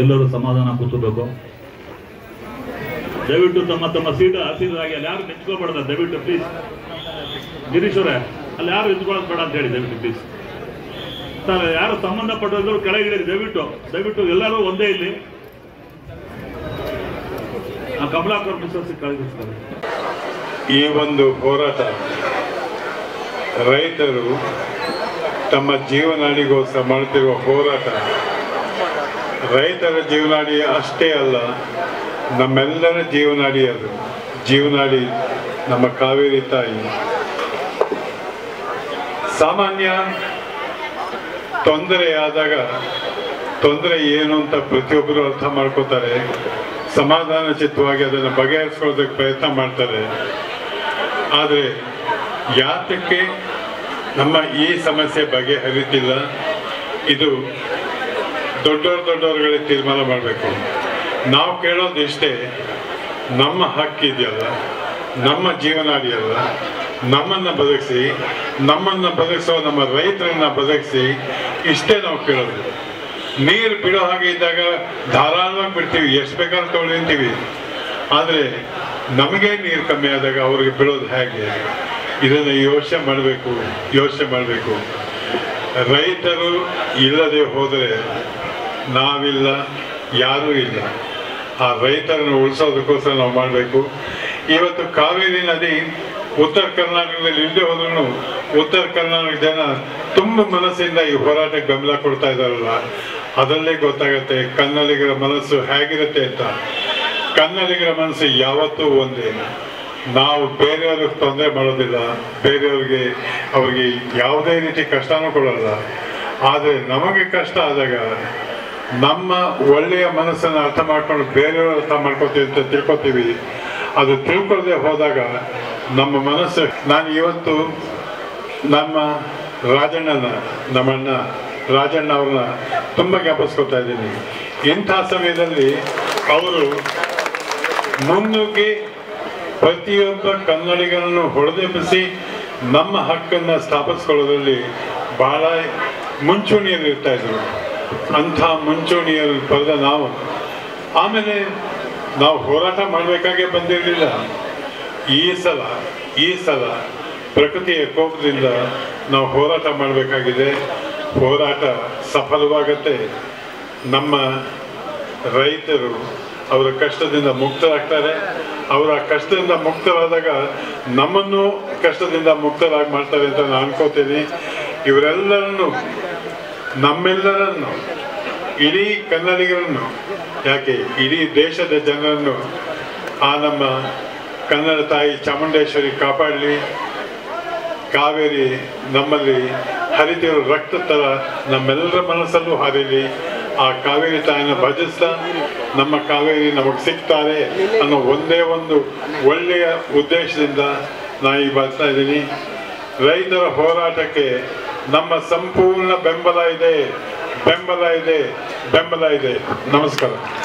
ಎಲ್ಲರೂ ಸಮಾಧಾನ ಕೂತಬೇಕು. ದಯವಿಟ್ಟು ತಮ್ಮ ತಮ್ಮ ಸೀಟ್ ಹಸಿರಾಗಿ ಅಲ್ಲಿ ಯಾರು ನಿಂತ್ಕೋಬಾರ್ದು, ದಯವಿಟ್ಟು ಪ್ಲೀಸ್. ಗಿರೀಶ್ ಅವರೇ, ಅಲ್ಲಿ ಯಾರು ನಿಂತ್ಕೊಳ್ಳೋದು ಬೇಡ ಅಂತ ಹೇಳಿ ದಯವಿಟ್ಟು ಪ್ಲೀಸ್. ಸರ್, ಯಾರು ಸಂಬಂಧಪಟ್ಟವರು ಕೆಳಗಿಳಿರಿ ದಯವಿಟ್ಟು, ದಯವಿಟ್ಟು ಎಲ್ಲರೂ ಒಂದೇ ಇಲ್ಲಿ. ಕಮಲಾಕರ್ ಮಿಸರ್ಸಿ ಕಳಗಿಸ್ತಾರೆ. ಈ ಒಂದು ಹೋರಾಟ ರೈತರು ತಮ್ಮ ಜೀವನಾಡಿಗೋಸ್ಕರ ಮಾಡುತ್ತಿರುವ ಹೋರಾಟ, ರೈತರ ಜೀವನಾಡಿ ಅಷ್ಟೇ ಅಲ್ಲ, ನಮ್ಮೆಲ್ಲರ ಜೀವನಾಡಿ ಅದು, ಜೀವನಾಡಿ ನಮ್ಮ ಕಾವೇರಿ ತಾಯಿ. ಸಾಮಾನ್ಯ ತೊಂದರೆಯಾದಾಗ ತೊಂದರೆ ಏನು ಅಂತ ಪ್ರತಿಯೊಬ್ಬರು ಅರ್ಥ ಮಾಡ್ಕೋತಾರೆ, ಸಮಾಧಾನ ಚಿತ್ತವಾಗಿ ಅದನ್ನು ಬಗೆಹರಿಸೋದಕ್ಕೆ ಪ್ರಯತ್ನ ಮಾಡ್ತಾರೆ. ಆದರೆ ಯಾತಕ್ಕೆ ನಮ್ಮ ಈ ಸಮಸ್ಯೆ ಬಗೆಹರಿತಿಲ್ಲ? ಇದು ದೊಡ್ಡವ್ರಿಗೆ ತೀರ್ಮಾನ ಮಾಡಬೇಕು. ನಾವು ಕೇಳೋದು ಇಷ್ಟೇ, ನಮ್ಮ ಹಕ್ಕಿದೆಯಲ್ಲ, ನಮ್ಮ ಜೀವನಾಡಿಯಲ್ಲ, ನಮ್ಮನ್ನು ಬದುಕಿಸಿ, ನಮ್ಮನ್ನು ಬದುಕಿಸೋ ನಮ್ಮ ರೈತರನ್ನು ಬದುಕಿಸಿ, ಇಷ್ಟೇ ನಾವು ಕೇಳೋದು. ನೀರು ಬಿಡೋ ಹಾಗೆ ಇದ್ದಾಗ ಧಾರಾಳವಾಗಿ ಬಿಡ್ತೀವಿ, ಎಷ್ಟು ಬೇಕಾದ್ರೂ ತೊಗೊಂಡಿರ್ತೀವಿ. ಆದರೆ ನಮಗೆ ನೀರು ಕಮ್ಮಿ ಆದಾಗ ಅವ್ರಿಗೆ ಬಿಡೋದು ಹೇಗೆ? ಇದನ್ನು ಯೋಚನೆ ಮಾಡಬೇಕು, ಯೋಚನೆ ಮಾಡಬೇಕು. ರೈತರು ಇಲ್ಲದೆ ಹೋದರೆ ನಾವಿಲ್ಲ, ಯಾರೂ ಇಲ್ಲ. ಆ ರೈತರನ್ನು ಉಳಿಸೋದಕ್ಕೋಸ್ಕರ ನಾವು ಮಾಡಬೇಕು. ಇವತ್ತು ಕಾವೇರಿ ನದಿ ಉತ್ತರ ಕರ್ನಾಟಕದಲ್ಲಿ ಇಲ್ಲದೆ ಹೋದ್ರೂ ಉತ್ತರ ಕರ್ನಾಟಕ ಜನ ತುಂಬ ಮನಸ್ಸಿಂದ ಈ ಹೋರಾಟಕ್ಕೆ ಬೆಂಬಲ ಕೊಡ್ತಾ ಇದ್ದಾರಲ್ಲ, ಅದರಲ್ಲೇ ಗೊತ್ತಾಗುತ್ತೆ ಕನ್ನಡಿಗರ ಮನಸ್ಸು ಹೇಗಿರುತ್ತೆ ಅಂತ. ಕನ್ನಡಿಗರ ಮನಸ್ಸು ಯಾವತ್ತೂ ಒಂದೇ. ನಾವು ಬೇರೆಯವ್ರಿಗೆ ತೊಂದರೆ ಮಾಡೋದಿಲ್ಲ, ಬೇರೆಯವ್ರಿಗೆ ಅವ್ರಿಗೆ ಯಾವುದೇ ರೀತಿ ಕಷ್ಟನೂ ಕೊಡೋಲ್ಲ. ಆದರೆ ನಮಗೆ ಕಷ್ಟ ಆದಾಗ ನಮ್ಮ ಒಳ್ಳೆಯ ಮನಸ್ಸನ್ನು ಅರ್ಥ ಮಾಡ್ಕೊಂಡು ಬೇರೆಯವ್ರು ಅರ್ಥ ಮಾಡ್ಕೋತೀವಿ ಅಂತ ತಿಳ್ಕೊತೀವಿ. ಅದು ತಿಳ್ಕೊಳ್ಳದೆ ಹೋದಾಗ ನಮ್ಮ ಮನಸ್ಸು. ನಾನು ಇವತ್ತು ನಮ್ಮ ರಾಜಣ್ಣ ಅವ್ರನ್ನ ತುಂಬ ಜ್ಞಾಪಿಸ್ಕೊತಾ ಇದ್ದೀನಿ. ಇಂಥ ಸಮಯದಲ್ಲಿ ಅವರು ಮುನ್ನುಗ್ಗಿ ಪ್ರತಿಯೊಬ್ಬ ಕನ್ನಡಿಗರನ್ನು ಹೊಡೆದೆಬ್ಬಿಸಿ ನಮ್ಮ ಹಕ್ಕನ್ನು ಸ್ಥಾಪಿಸ್ಕೊಳ್ಳೋದ್ರಲ್ಲಿ ಬಹಳ ಮುಂಚೂಣಿಯಲ್ಲಿ ಇರ್ತಾ ಇದ್ರು. ಅಂಥ ಮುಂಚೂಣಿಯಲ್ಲಿ ಬರೆದ ನಾವು ಆಮೇಲೆ ನಾವು ಹೋರಾಟ ಮಾಡಬೇಕಾಗೇ ಬಂದಿರಲಿಲ್ಲ. ಈ ಸಲ ಪ್ರಕೃತಿಯ ಕೋಪದಿಂದ ನಾವು ಹೋರಾಟ ಮಾಡಬೇಕಾಗಿದೆ. ಹೋರಾಟ ಸಫಲವಾಗತ್ತೆ. ನಮ್ಮ ರೈತರು ಅವರ ಕಷ್ಟದಿಂದ ಮುಕ್ತರಾಗ್ತಾರೆ. ಅವರ ಕಷ್ಟದಿಂದ ಮುಕ್ತರಾದಾಗ ನಮ್ಮನ್ನು ಕಷ್ಟದಿಂದ ಮುಕ್ತರಾಗಿ ಮಾಡ್ತಾರೆ ಅಂತ ನಾನು ಅನ್ಕೋತೀನಿ. ಇವರೆಲ್ಲರನ್ನು, ನಮ್ಮೆಲ್ಲರನ್ನು, ಇಡೀ ಕನ್ನಡಿಗರನ್ನು, ಯಾಕೆ ಇಡೀ ದೇಶದ ಜನರನ್ನು ಆ ನಮ್ಮ ಕನ್ನಡ ತಾಯಿ ಚಾಮುಂಡೇಶ್ವರಿ ಕಾಪಾಡಲಿ. ಕಾವೇರಿ ನಮ್ಮಲ್ಲಿ ಹರಿತಿರೋ ರಕ್ತ ಥರ ನಮ್ಮೆಲ್ಲರ ಮನಸ್ಸಲ್ಲೂ ಹರಿಲಿ. ಆ ಕಾವೇರಿ ತಾಯಿನ ಭಜಿಸ್ತಾ ನಮ್ಮ ಕಾವೇರಿ ನಮಗೆ ಸಿಗ್ತಾರೆ ಅನ್ನೋ ಒಂದೇ ಒಂದು ಒಳ್ಳೆಯ ಉದ್ದೇಶದಿಂದ ನಾನು ಈಗ ಬರ್ತಾ ಇದ್ದೀನಿ. ರೈತರ ಹೋರಾಟಕ್ಕೆ ನಮ್ಮ ಸಂಪೂರ್ಣ ಬೆಂಬಲ ಇದೆ. ನಮಸ್ಕಾರ.